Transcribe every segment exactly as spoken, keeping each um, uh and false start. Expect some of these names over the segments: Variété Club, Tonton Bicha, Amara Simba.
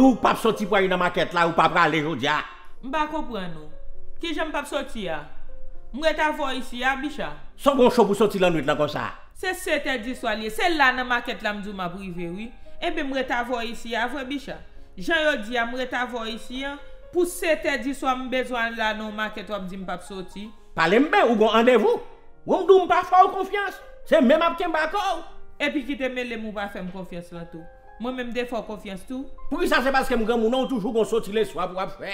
nous pas sortir pour aller dans maquette là ou pas aller aujourd'hui. M'pa comprendre. Qui j'aime pas sortir? Moi ta voir ici à Bicha. Son bon chaud pour sortir la nuit là comme ça. C'est sept heures du soir, c'est là dans maquette là m'dou m'a privé oui. Et ben moi ta voir ici à voir Bicha. Jean yo dit à moi ta voir ici pour sept heures du soir m'besoin là dans maquette ou dit m'pa sortir. Parlez m'bé ou gon rendez-vous. Ou m'dou m'pa faire confiance. C'est même à m'tien d'accord. Et puis qui te mêle m'ou pas faire confiance là tout. Moi-même, des fois, confiance tout. Pour ça, c'est parce que mon grand monde toujours qu'on sortit les soirs pour faire.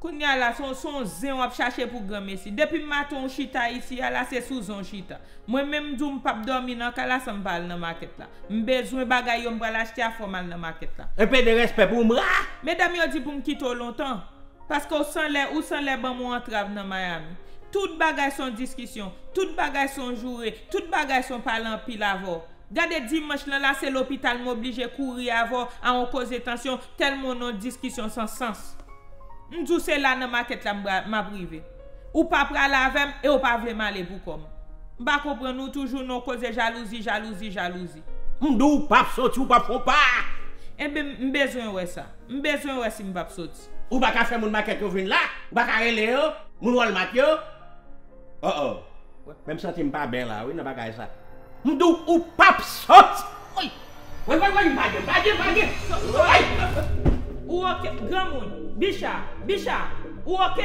Quand il y a là, son son zin, on va chercher pour grand messi. Depuis matin, chita ici, là, c'est sous un chita. Moi-même, je ne peux pas dormir dans le cas, ça me parle dans la market là. Je besoin de bagaille, je vais l'acheter à formal dans la market là. Un peu de respect pour moi. Mesdames, je dis pour me quitter longtemps. Parce que sans les, ou sans les, ben, moi, entrave dans Miami. Toutes bagailles sont discussion, toutes bagailles sont jouées, toutes bagailles sont parlant pile avant. Gardez dimanche là, là c'est l'hôpital m'oblige à courir avant à en causer tension tellement non discussion sans sens. M'dou c'est là dans market là m'a privé. Ou pas pral avec et ou pas vraiment aller pour comme. M'ba comprendre nous toujours non causer jalousie, jalousie, jalousie. M'dou pas sorti ou pas font pas. Et ben m'besoin ouais ça. M'besoin ouais si m'pa sorti. Ou pas ka faire mon market yo vinn là, ou pas ka relé yo, mon wal matio. Oh oh. Même senti m'pa bien là, oui, n'a pas ka ça. M'dou ou pap sot. Oui. Oui, oui, oui, madame, madame, madame. Oui. Ou OK, grand monde, Bicha, Bicha. Ou OK?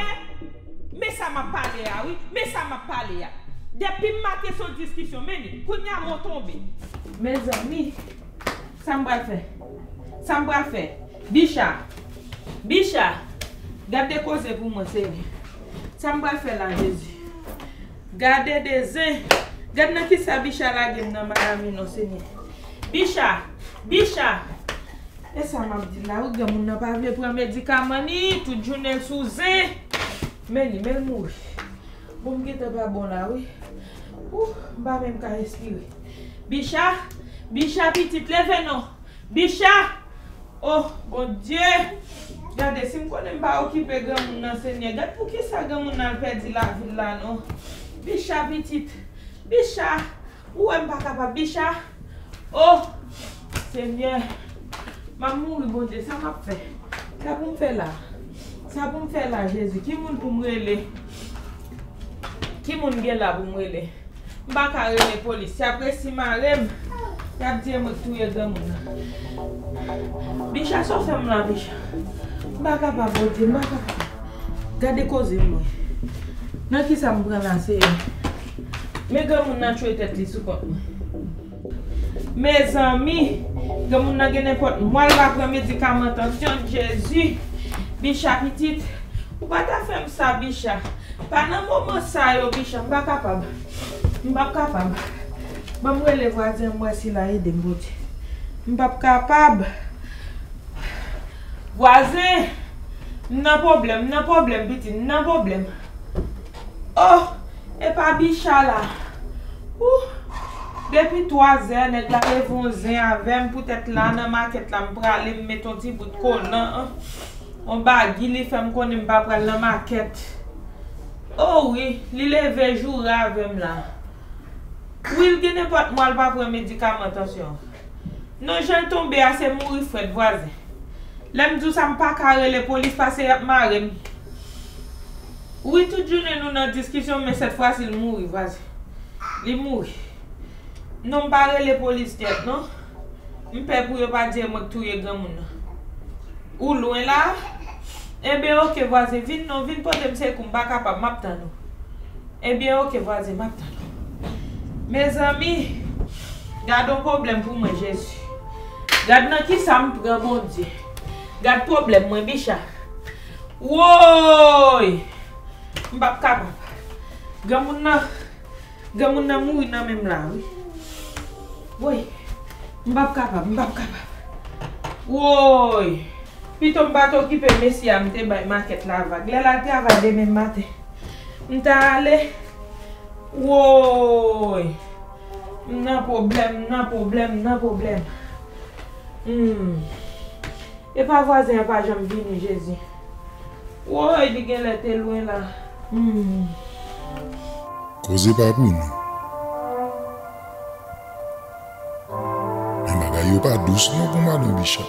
Mais ça m'a parlé ah oui, mais ça m'a parlé ah. Depuis matin son discussion, mais ni kounya mon tombé. Mes amis, ça me va faire. Ça me va faire. Bicha. Bicha. Gardez cause pour moi, c'est. Ça me va faire là Jésus. Gardez des uns. Gardez qui sa Bicha la game dans Miami non Seigneur. Bicha, Bicha. Et ça m'a dit là, ou gars mon n'a pas voulu prendre médicament ni toute journée sous zin. Mais ni même mourir. Bon qui était pas bon là oui. Ouh, pas même qu'à respirer. Bicha, Bicha petite lève non. Bicha. Oh, bon Dieu. Regardez si me connais pas occupé grand mon dans Seigneur. Regarde pour qui ça grand mon n'a perdu la ville là non. Bicha petite. Bicha, ou est-ce pas capable, Bicha? Oh, Seigneur, ma mourir, bon Dieu, ça m'a fait. Ça pour me faire là. Ça pour me faire là, Jésus. Qui moun pour me relever? Qui moun gen là pour me relever? Je ne vais pas relever la police. Après, si je m'arrête, je vais dire que tout est dans mon. Bicha, ça fait là, Bicha. Je ne vais pas bon Dieu, je ne vais pas. Gardez cause moi. Non, qui ça me prend là, c'est. Mais quand on a tué tête sous compte. Mes amis, quand on a gagné n'importe moi va prendre médicament attention Jésus. Bicha petite, ou pas ta faire ça Bicha. Pas dans moment ça yo Bicha, pas capable. Pas capable. Bon moi les voisins moi si la aide me pas capable. Voisin, non problème, non problème petit, non problème. Oh et pas Bicha là. Ouh. Depuis trois heures, nous avons levé avec peut-être là dans la market là pour aller mettre un petit bout de collant. On bagui les femmes qu'on aime pas prendre la market. Oh oui, il levé jour avec là. Oui, il n'importe moi pas prendre médicament attention. Non, j'ai tombé à se mourir frère voisin. L'aime dit ça me pas carré les police passer à marrer. Oui, toute journée nous dans discussion, mais cette fois-ci, il mourit, vas-y. Il mourit. Non, pas les polices tête, non? Je ne peux pas dire que tout est grand monde. Ou loin là? Eh bien, ok, vas-y, vite, non, vite, pour me dire qu'on n'est pas capable de m'attendre. Eh bien, ok, vas-y, m'attendre. Mes amis, garde un problème pour moi, Jésus. Garde dans qui ça me prend, mon Dieu. Garde problème, moi, Bicha. Wouh! Je ne suis pas capable. Je suis mourir dans même là. Oui. Je ne suis pas capable. Je ne suis pas capable. Oui. Puis ton bateau qui peut me faire la market là. Je vais aller travailler demain matin. Je vais aller. Oui. Non problème, non problème, non problème. Hmm. Et pas voisin, pas jamais venir, Jésus. Oui, il y a des loin là. Hmm. Causez pas pour nous. Mais bagaille pas douce non pour Madame Bicha.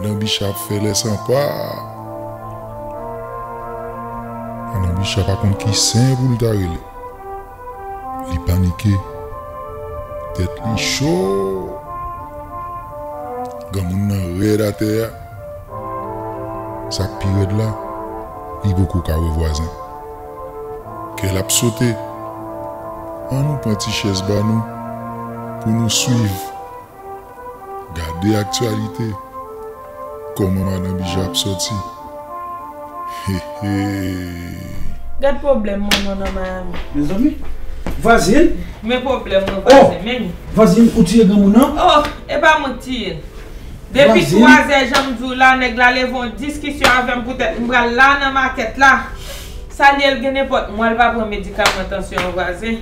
Madame Bicha fait les sympas. Madame Bicha par contre qui sain pour le taré. Il paniqué. Tête li chaud. Quand on a raid à terre. Sa pire de là. Il beaucoup carré voisin. Qu'elle a sauté. On nous prend une chaise bas nous pour nous suivre. Gardez l'actualité. Comment Madame Bicha a sorti. Hé hé. Quel problème mon nom Miami. Mes amis. Vas-y. Mes problèmes mon voisin. Vas-y, où tu es dans mon nom? Oh, et pas mentir. Depuis trois heures, j'aime dire là, nèg la lève une discussion avec moi peut-être moi là dans market là. Ça liel gen n'importe moi, elle va prendre médicament tension voisin.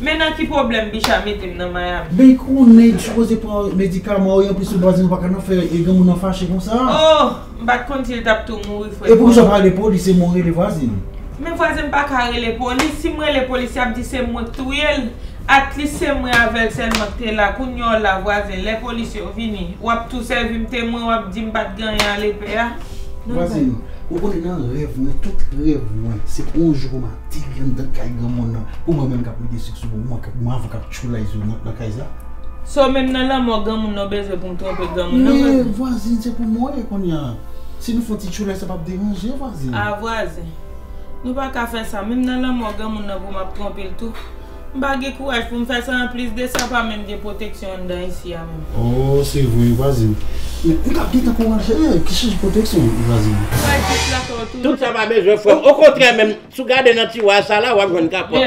Maintenant, qui problème Bicha mettez dans Miami? Mais qu'on est supposé prendre médicament et puis ce voisin va pas faire et grand mon fâché comme ça. Oh, bah quand il tape tout mourir frère. Et pour ça parler police et mourir les voisins. Mes voisins pas carré les police, si moi les policiers dit c'est moi tout elle. At least c'est moi avec seulement t'es là, cognol la voisin, les policiers vini. Ou ap tout servi me témoin ou ap dit me pas gagner à l'E P A. Voisin. Ou qu'on est dans un rêve, tout rêve, c'est un jour matin, dans le pour moi-même, je suis sur moi, je suis là, je suis là, je suis là. So, même dans la mort, je pour me tromper. Mais voisin, c'est pour moi qu'on y a. Si nous faisons des choses, ça va me déranger, voisin. Ah, voisin. Nous ne pouvons pas faire ça. Même dans la mort, je me tromper tout. Je n'ai pas de courage pour me faire ça en plus de ça, pas même de protection dans ici. Oh, c'est vrai, voisin. Mais on a bien encouragé, qui change de protection, voisin. Tout ça va bien, je fais. Au contraire, même, si vous regardez notre tiroir, ça là, vous avez une capote.